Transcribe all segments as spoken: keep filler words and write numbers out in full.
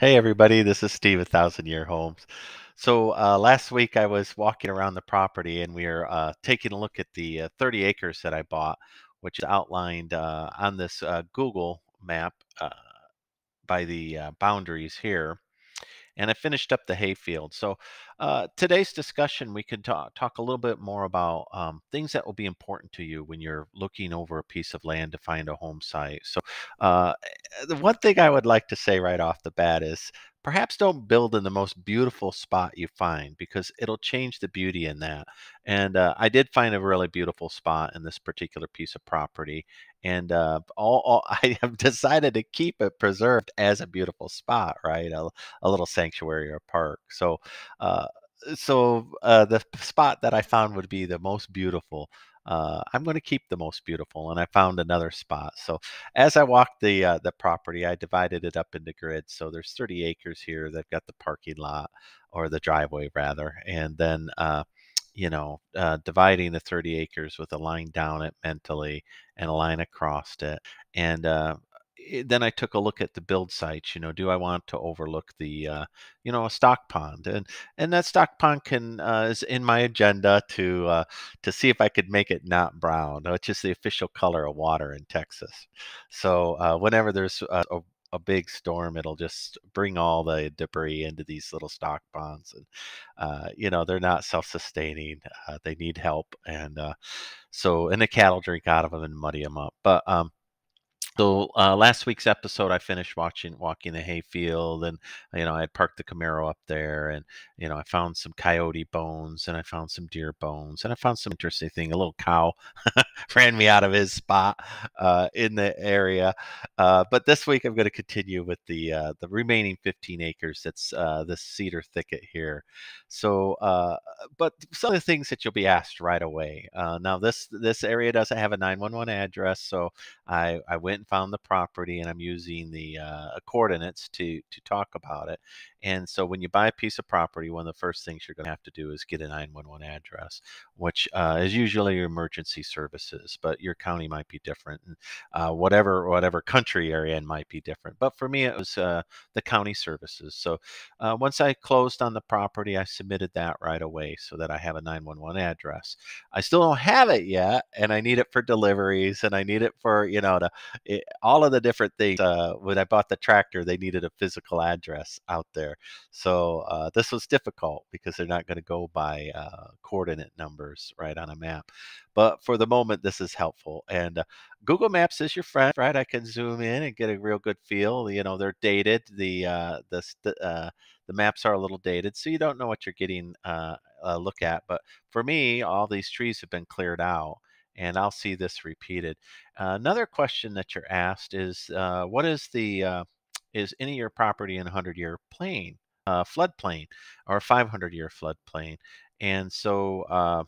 Hey everybody, this is Steve at Thousand Year Homes. So uh, last week I was walking around the property and we are uh, taking a look at the uh, thirty acres that I bought, which is outlined uh, on this uh, Google map uh, by the uh, boundaries here. And I finished up the hayfield. So uh, today's discussion, we can talk, talk a little bit more about um, things that will be important to you when you're looking over a piece of land to find a home site. So uh, the one thing I would like to say right off the bat is perhaps don't build in the most beautiful spot you find, because it'll change the beauty in that. And uh, I did find a really beautiful spot in this particular piece of property. And uh, all, all, I have decided to keep it preserved as a beautiful spot, right? A, a little sanctuary or park. So, uh, so uh, the spot that I found would be the most beautiful. Uh, I'm going to keep the most beautiful, and I found another spot. So as I walked the uh, the property, I divided it up into grids. So there's thirty acres here. They've got the parking lot, or the driveway rather, and then uh, you know uh, dividing the thirty acres with a line down it mentally and a line across it, and. Uh, Then I took a look at the build sites. You know, do I want to overlook the, uh, you know, a stock pond? And and that stock pond can uh, is in my agenda to uh, to see if I could make it not brown, which is the official color of water in Texas. So uh, whenever there's a, a a big storm, it'll just bring all the debris into these little stock ponds, and uh, you know, they're not self-sustaining. Uh, they need help, and uh, so and the cattle drink out of them and muddy them up, but. Um, So uh, last week's episode, I finished watching walking the hayfield, and you know I had parked the Camaro up there, and you know I found some coyote bones, and I found some deer bones, and I found some interesting thing. A little cow ran me out of his spot uh, in the area, uh, but this week I'm going to continue with the uh, the remaining fifteen acres. That's uh, this cedar thicket here. So, uh, but some of the things that you'll be asked right away. Uh, now this this area doesn't have a nine one one address, so I I went and found the property, and I'm using the uh, coordinates to to talk about it. And so when you buy a piece of property, one of the first things you're going to have to do is get a nine one one address, which uh, is usually your emergency services, but your county might be different, and uh, whatever whatever country area it might be different. But for me, it was uh, the county services. So uh, once I closed on the property, I submitted that right away so that I have a nine one one address. I still don't have it yet, and I need it for deliveries, and I need it for, you know, to, it, all of the different things. Uh, when I bought the tractor, they needed a physical address out there. So uh, this was difficult because they're not going to go by uh, coordinate numbers right on a map. But for the moment, this is helpful. And uh, Google Maps is your friend, right? I can zoom in and get a real good feel. You know, they're dated. The uh, the uh, the maps are a little dated, so you don't know what you're getting uh, a look at. But for me, all these trees have been cleared out, and I'll see this repeated. Uh, another question that you're asked is, uh, what is the uh, is any of your property in a hundred-year plain, uh, floodplain, or a five hundred year floodplain? And so uh,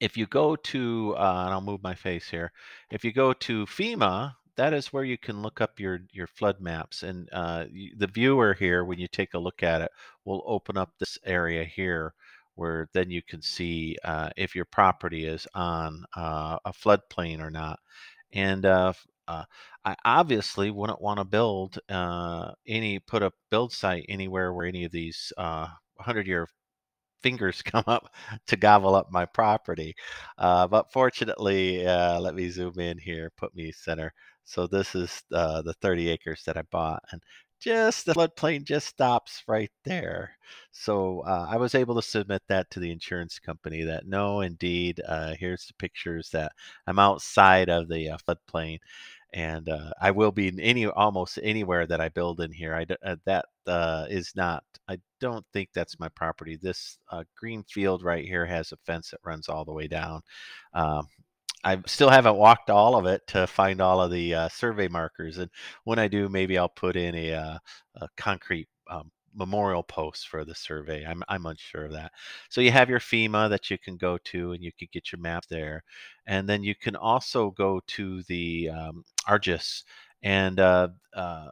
if you go to, uh, and I'll move my face here, if you go to FEMA, that is where you can look up your, your flood maps. And uh, the viewer here, when you take a look at it, will open up this area here, where then you can see uh, if your property is on uh, a floodplain or not. And uh, Uh, I obviously wouldn't want to build uh, any, put a build site anywhere where any of these uh, hundred year fingers come up to gobble up my property. Uh, but fortunately, uh, let me zoom in here, put me center. So this is uh, the thirty acres that I bought, and just the floodplain just stops right there. So uh, I was able to submit that to the insurance company that no, indeed, uh, here's the pictures that I'm outside of the uh, floodplain. And uh, I will be in any almost anywhere that I build in here. I uh, that uh, is not. I don't think that's my property. This uh, green field right here has a fence that runs all the way down. Um, I still haven't walked all of it to find all of the uh, survey markers, and when I do, maybe I'll put in a, uh, a concrete um, memorial post for the survey. I'm, I'm unsure of that. So you have your FEMA that you can go to, and you can get your map there, and then you can also go to the um, ArcGIS, and uh, uh,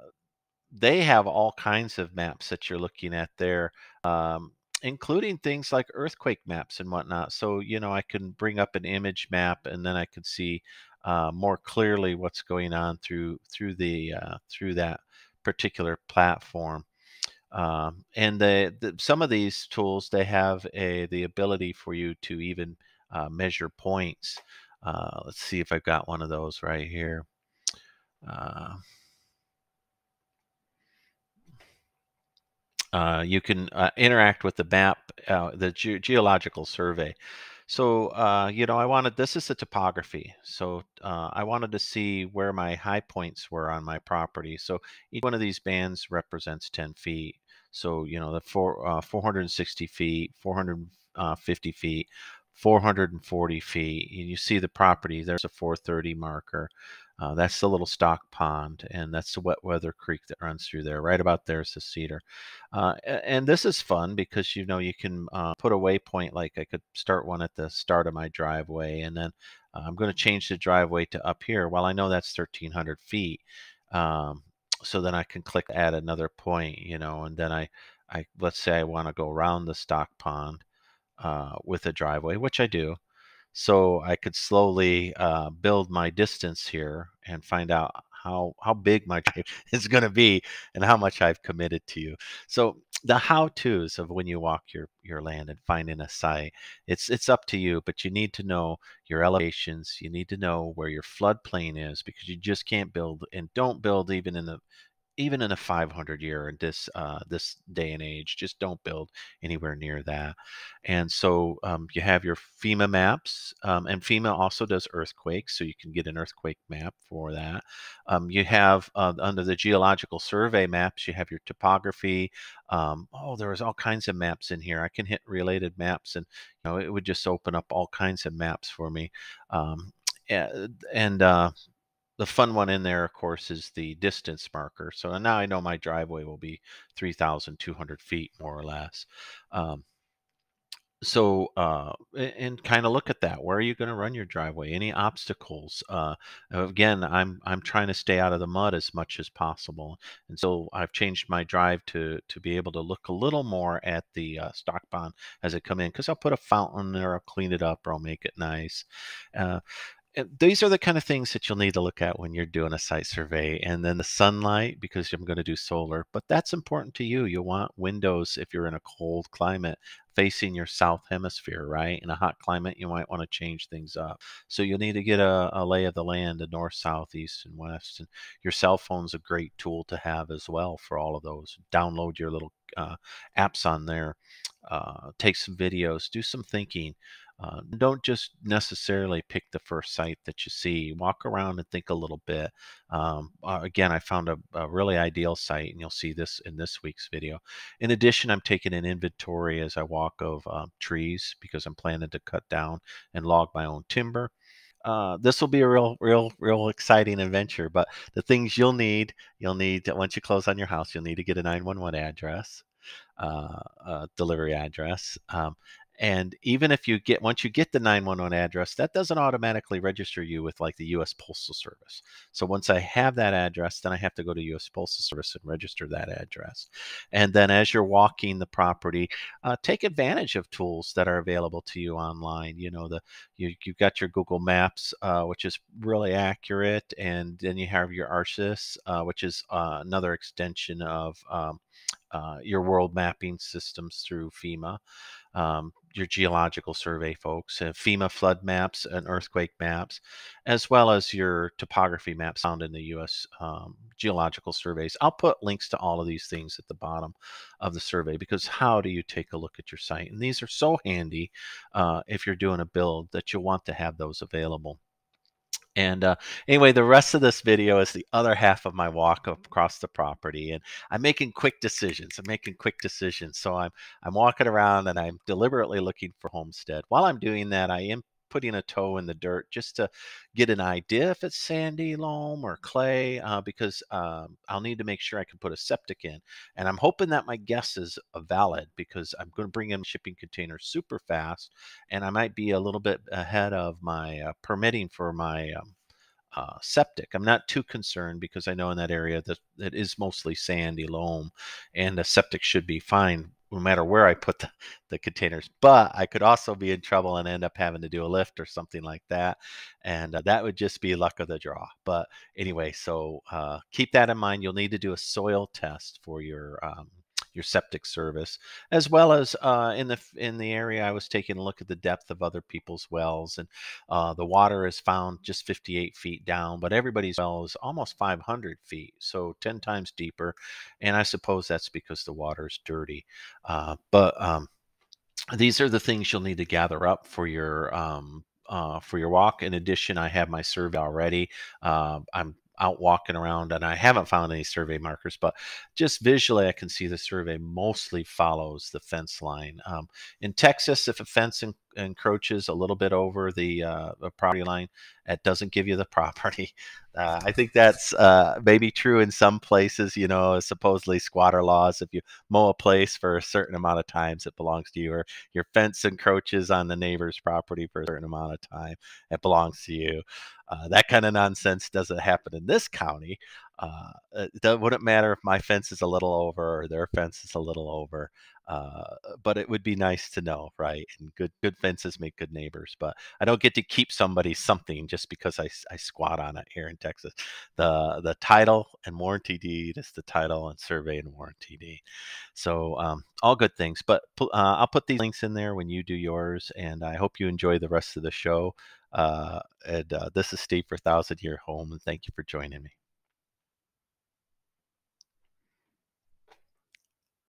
they have all kinds of maps that you're looking at there. Um, including things like earthquake maps and whatnot. So, you know, I can bring up an image map, and then I can see uh, more clearly what's going on through through the uh, through that particular platform. Um, and the, the, some of these tools, they have a, the ability for you to even uh, measure points. Uh, let's see if I've got one of those right here. Uh, uh, you can uh, interact with the map, uh, the ge geological survey. So, uh, you know, I wanted, this is the topography. So uh, I wanted to see where my high points were on my property. So each one of these bands represents ten feet. So, you know, the four, uh, four hundred sixty feet, four hundred fifty feet, four hundred forty feet. And you see the property, there's a four thirty marker. Uh, that's the little stock pond, and that's the wet weather creek that runs through there. Right about there's the cedar. Uh, and this is fun because, you know, you can uh, put a waypoint. Like I could start one at the start of my driveway, and then uh, I'm going to change the driveway to up here. Well, I know that's thirteen hundred feet. Um, so then I can click add another point, you know, and then I, I let's say I want to go around the stock pond uh, with a driveway, which I do. So I could slowly uh, build my distance here and find out how, how big my drive is going to be and how much I've committed to you. So the how-tos of when you walk your, your land and finding a site, it's, it's up to you, but you need to know your elevations. You need to know where your floodplain is, because you just can't build, and don't build even in the, even in a five hundred year and this, uh, this day and age, just don't build anywhere near that. And so um, you have your FEMA maps, um, and FEMA also does earthquakes. So you can get an earthquake map for that. Um, you have uh, under the geological survey maps, you have your topography. Um, oh, there was all kinds of maps in here. I can hit related maps, and you know, it would just open up all kinds of maps for me. Um, and, uh, The fun one in there, of course, is the distance marker. So now I know my driveway will be three thousand two hundred feet, more or less. Um, so, uh, and kind of look at that. Where are you going to run your driveway? Any obstacles? Uh, again, I'm, I'm trying to stay out of the mud as much as possible. And so I've changed my drive to, to be able to look a little more at the uh, stock pond as I come in, because I'll put a fountain there, I'll clean it up, or I'll make it nice. Uh, These are the kind of things that you'll need to look at when you're doing a site survey. And then the sunlight, because I'm going to do solar, but that's important to you. You'll want windows if you're in a cold climate facing your south hemisphere, right? In a hot climate, you might want to change things up. So you'll need to get a, a lay of the land, the north, south, east, and west. And your cell phone's a great tool to have as well for all of those. Download your little uh, apps on there. Uh, take some videos, do some thinking. Uh, don't just necessarily pick the first site that you see. Walk around and think a little bit. Um, uh, again, I found a, a really ideal site, and you'll see this in this week's video. In addition, I'm taking an inventory as I walk of um, trees, because I'm planning to cut down and log my own timber. Uh, this will be a real, real, real exciting adventure, but the things you'll need, you'll need to, once you close on your house, you'll need to get a nine one one address, uh, uh, delivery address. Um, And even if you get, once you get the nine one one address, that doesn't automatically register you with like the U S Postal Service. So once I have that address, then I have to go to U S Postal Service and register that address. And then as you're walking the property, uh, take advantage of tools that are available to you online. You know, the, you, you've got your Google Maps, uh, which is really accurate. And then you have your ArcGIS, uh, which is uh, another extension of um, uh, your world mapping systems through FEMA. Um, your geological survey folks, uh, FEMA flood maps and earthquake maps, as well as your topography maps found in the U S Um, geological surveys. I'll put links to all of these things at the bottom of the survey, because how do you take a look at your site? And these are so handy uh, if you're doing a build, that you'll want to have those available. And uh, anyway, the rest of this video is the other half of my walk across the property, and I'm making quick decisions. I'm making quick decisions. So I'm, I'm walking around, and I'm deliberately looking for homestead. While I'm doing that, I am putting a toe in the dirt just to get an idea if it's sandy loam or clay, uh, because um, I'll need to make sure I can put a septic in. And I'm hoping that my guess is valid, because I'm going to bring in shipping containers super fast, and I might be a little bit ahead of my uh, permitting for my um, uh, septic. I'm not too concerned, because I know in that area that it is mostly sandy loam, and the septic should be fine no matter where I put the, the containers, but I could also be in trouble and end up having to do a lift or something like that. And uh, that would just be luck of the draw. But anyway, so uh, keep that in mind. You'll need to do a soil test for your, um, your septic service, as well as uh, in the in the area I was taking a look at the depth of other people's wells, and uh, the water is found just fifty-eight feet down, but everybody's well is almost five hundred feet, so ten times deeper, and I suppose that's because the water is dirty. Uh, but um, these are the things you'll need to gather up for your um, uh, for your walk. In addition, I have my survey already. Uh, I'm out walking around and I haven't found any survey markers, but just visually I can see the survey mostly follows the fence line. Um, in Texas, if a fence en encroaches a little bit over the, uh, the property line, it doesn't give you the property. Uh, I think that's uh, maybe true in some places, you know, supposedly squatter laws. If you mow a place for a certain amount of times, it belongs to you, or your fence encroaches on the neighbor's property for a certain amount of time, it belongs to you. Uh, that kind of nonsense doesn't happen in this county. Uh, it wouldn't matter if my fence is a little over or their fence is a little over, uh, but it would be nice to know, right? And good good fences make good neighbors, but I don't get to keep somebody something just because I, I squat on it here in Texas. The the title and warranty deed is the title, and survey and warranty deed. So um, all good things, but uh, I'll put these links in there when you do yours, and I hope you enjoy the rest of the show. Uh, and uh, this is Steve for Thousand Year Home, and thank you for joining me.